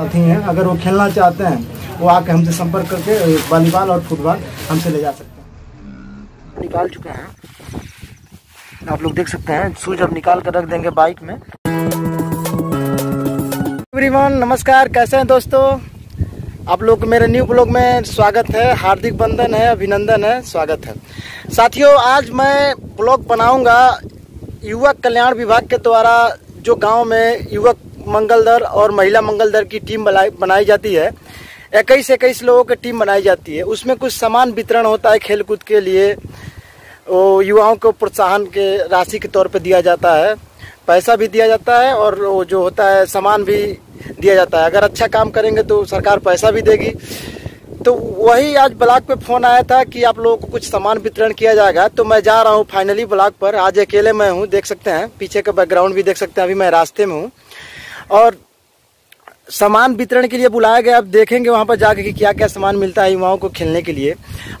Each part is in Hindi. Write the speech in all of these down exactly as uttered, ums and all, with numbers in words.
साथी हैं, अगर वो खेलना चाहते हैं वो आके हमसे संपर्क करके वॉलीबॉल और फुटबॉल हमसे ले जा सकते हैं। निकाल चुके हैं, आप लोग देख सकते हैं, सूज अब निकाल कर रख देंगे बाइक में। एवरीवन नमस्कार, कैसे हैं दोस्तों आप लोग, मेरे न्यू ब्लॉग में स्वागत है, हार्दिक बंधन है, अभिनंदन है, स्वागत है। साथियों आज मैं ब्लॉग बनाऊंगा युवक कल्याण विभाग के द्वारा जो गांव में युवक मंगल दल और महिला मंगल दल की टीम बनाई जाती है, इक्कीस इक्कीस लोगों की टीम बनाई जाती है, उसमें कुछ सामान वितरण होता है खेलकूद के लिए, वो युवाओं को प्रोत्साहन के राशि के तौर पर दिया जाता है, पैसा भी दिया जाता है और वो जो होता है सामान भी दिया जाता है। अगर अच्छा काम करेंगे तो सरकार पैसा भी देगी। तो वही आज ब्लॉक पे फ़ोन आया था कि आप लोगों को कुछ सामान वितरण किया जाएगा, तो मैं जा रहा हूँ फाइनली ब्लॉक पर। आज अकेले मैं हूँ, देख सकते हैं पीछे का बैकग्राउंड भी देख सकते हैं, अभी मैं रास्ते में हूँ और सामान वितरण के लिए बुलाया गया। आप देखेंगे वहाँ पर जाकर कि क्या क्या सामान मिलता है युवाओं को खेलने के लिए।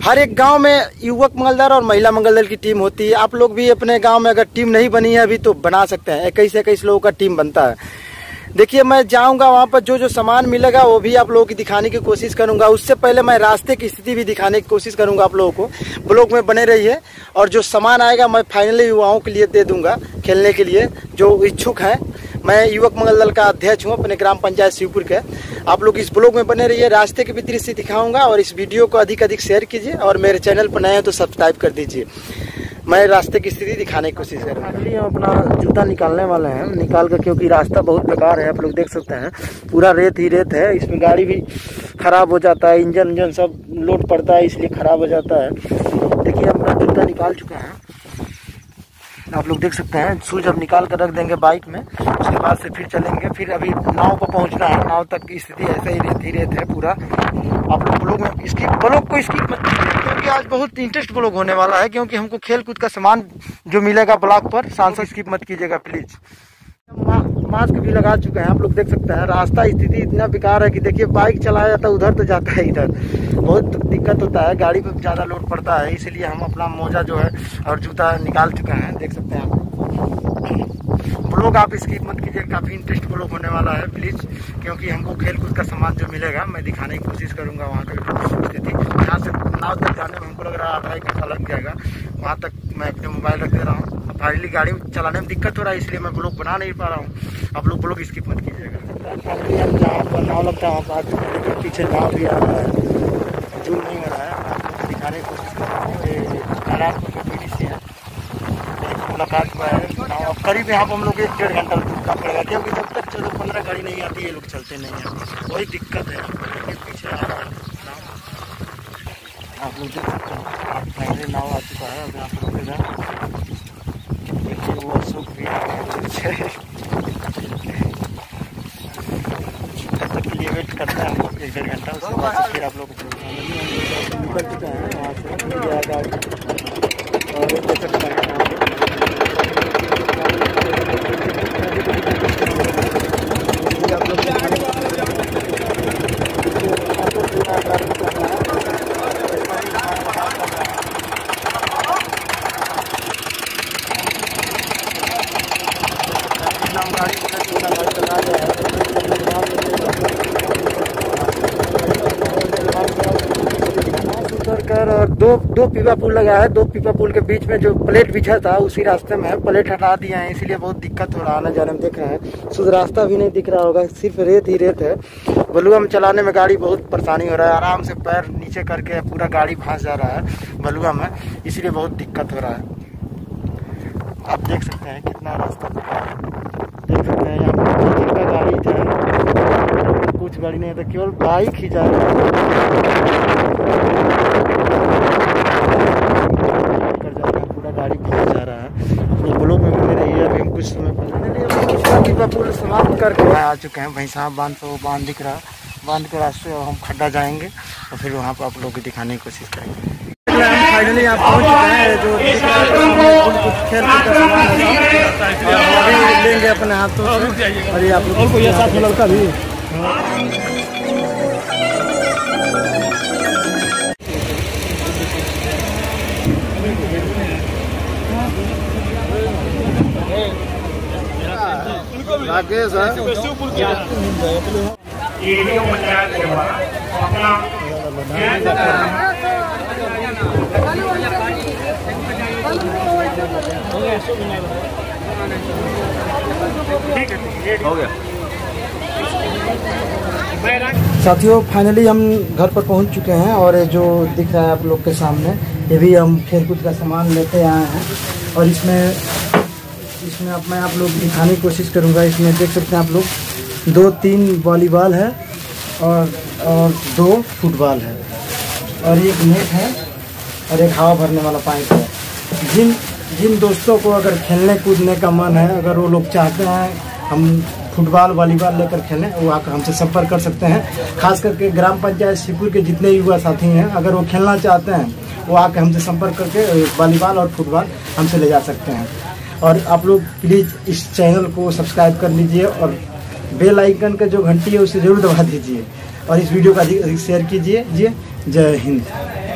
हर एक गांव में युवक मंगल दल और महिला मंगल दल की टीम होती है। आप लोग भी अपने गांव में अगर टीम नहीं बनी है अभी तो बना सकते हैं, इक्कीस इक्कीस लोगों का टीम बनता है। देखिए मैं जाऊँगा वहाँ पर, जो जो सामान मिलेगा वो भी आप लोगों की दिखाने की कोशिश करूँगा। उससे पहले मैं रास्ते की स्थिति भी दिखाने की कोशिश करूँगा, आप लोगों को ब्लॉग में बने रहिए। और जो सामान आएगा मैं फाइनली युवाओं के लिए दे दूँगा खेलने के लिए जो इच्छुक हैं। मैं युवक मंगल दल का अध्यक्ष हूँ अपने ग्राम पंचायत शिवपुर के। आप लोग इस ब्लॉग में बने रहिए, रास्ते के भी दृश्य दिखाऊंगा और इस वीडियो को अधिक अधिक शेयर कीजिए और मेरे चैनल पर नए हैं तो सब्सक्राइब कर दीजिए। मैं रास्ते की स्थिति दिखाने की कोशिश करूँगा। एक्चुअली हम अपना जूता निकालने वाले हैं, निकाल कर, क्योंकि रास्ता बहुत बेकार है, आप लोग देख सकते हैं पूरा रेत ही रेत है। इसमें गाड़ी भी खराब हो जाता है, इंजन उंजन सब लोड पड़ता है इसलिए खराब हो जाता है। देखिए अपना जूता निकाल चुके हैं, आप लोग देख सकते हैं, सूज अब निकाल कर रख देंगे बाइक में, उसके बाद से फिर चलेंगे। फिर अभी नाव पर पहुंचना है, नाव तक की स्थिति ऐसे ही रेत ही रेत है पूरा। आप लोग ब्लॉग में इसकी ब्लॉग को इसकी क्योंकि आज बहुत इंटरेस्ट ब्लॉग होने वाला है, क्योंकि हमको खेल कूद का सामान जो मिलेगा ब्लॉग पर, सांसद स्किप मत कीजिएगा प्लीज। मास्क भी लगा चुके हैं, आप लोग देख सकते हैं। रास्ता स्थिति इतना बेकार है कि देखिए बाइक चलाया जाता है उधर तो जाता है इधर, बहुत दिक्कत होता है, गाड़ी पर ज़्यादा लोड पड़ता है, इसलिए हम अपना मोजा जो है और जूता निकाल चुके हैं, देख सकते हैं आप। ब्लॉग आप इसकी मत कीजिए, काफ़ी इंटरेस्ट ब्लॉग होने वाला है प्लीज़, क्योंकि हमको खेलकूद का सामान जो मिलेगा मैं दिखाने की कोशिश करूँगा। वहाँ की स्थिति, यहाँ से नाव तक जाने में हमको लग रहा है आधा एक घंटा लग जाएगा, वहाँ तक मैं अपने मोबाइल रख दे रहा हूँ। फाइनली गाड़ी चलाने में दिक्कत हो रहा है इसलिए मैं ब्लॉग बना नहीं पा रहा हूँ, आप लोग ब्लॉग स्किप मत कीजिएगा। जहाँ पर नाव लगता है वहाँ पर पीछे नाव भी आ रहा है, जूम नहीं हो रहा है, आपको दिखाने की कोशिश कर रहा हूँ। मुलाकात हुआ है करीब, यहाँ पर हम लोग एक डेढ़ घंटा रुकना पड़ेगा, क्योंकि जब तक चलो पंद्रह गाड़ी नहीं आती ये लोग चलते नहीं हैं, वही दिक्कत है। पीछे आप लोग देख सकते हैं, पहले नाव आ चुका है, अगर आप रुकेगा वो सुख भी वेट करता है एक डेढ़ घंटा, उसके बाद फिर आप लोग निकल चुके हैं वहाँ से। और आप लोग दो दो पीपा पुल लगा है, दो पीपा पुल के बीच में जो प्लेट बिछा था उसी रास्ते में प्लेट हटा दिया है, इसीलिए बहुत दिक्कत हो रहा है ना जाने में, देख रहे हैं। शुद्ध रास्ता भी नहीं दिख रहा होगा, सिर्फ रेत ही रेत है। बलुआ में चलाने में गाड़ी बहुत परेशानी हो रहा है, आराम से पैर नीचे करके पूरा गाड़ी फंस जा रहा है बलुआ में, इसीलिए बहुत दिक्कत हो रहा है। आप देख सकते हैं कितना रास्ता देख सकते हैं, यहाँ पर गाड़ी जाए कुछ गाड़ी नहीं है, केवल बाइक ही जा रहा है, गाड़ी पहुँच जा रहा है। तो ब्लॉग में बने रहिए, अभी हम कुछ समय पहले पुल समाप्त करके आ चुके हैं, भैंसा बांध तो बांध दिख रहा, बांध के रास्ते हम खड्डा जाएंगे और फिर वहाँ पर आप लोगों को दिखाने की कोशिश करेंगे। फाइनली आप पहुँच चुके हैं, जो खेल कूद लेंगे अपने हाथों से, अरे आप लोग लड़का भी राकेश है। एडीओ पंचायत के द्वारा अपना हो गया। साथियों फाइनली हम घर पर पहुंच चुके हैं और ये जो दिख रहा है आप लोग के सामने ये भी हम खेलकूद का सामान लेते आए हैं और इसमें इसमें अब मैं आप लोग दिखाने की कोशिश करूंगा। इसमें देख सकते हैं आप लोग दो तीन वॉलीबॉल है और और दो फुटबॉल है और एक नेट है और एक हवा भरने वाला पाइप है। जिन जिन दोस्तों को अगर खेलने कूदने का मन है, अगर वो लोग चाहते हैं हम फुटबॉल वॉलीबॉल लेकर खेलें, वो आकर हमसे संपर्क कर सकते हैं। खास करके ग्राम पंचायत शिवपुर के जितने युवा साथी हैं, अगर वो खेलना चाहते हैं वो आकर हमसे संपर्क करके वॉलीबॉल और फुटबॉल हमसे ले जा सकते हैं। और आप लोग प्लीज़ इस चैनल को सब्सक्राइब कर लीजिए और बेल आइकन का जो घंटी है उसे ज़रूर दबा दीजिए और इस वीडियो का अधिक अधिक शेयर कीजिए। जय हिंद।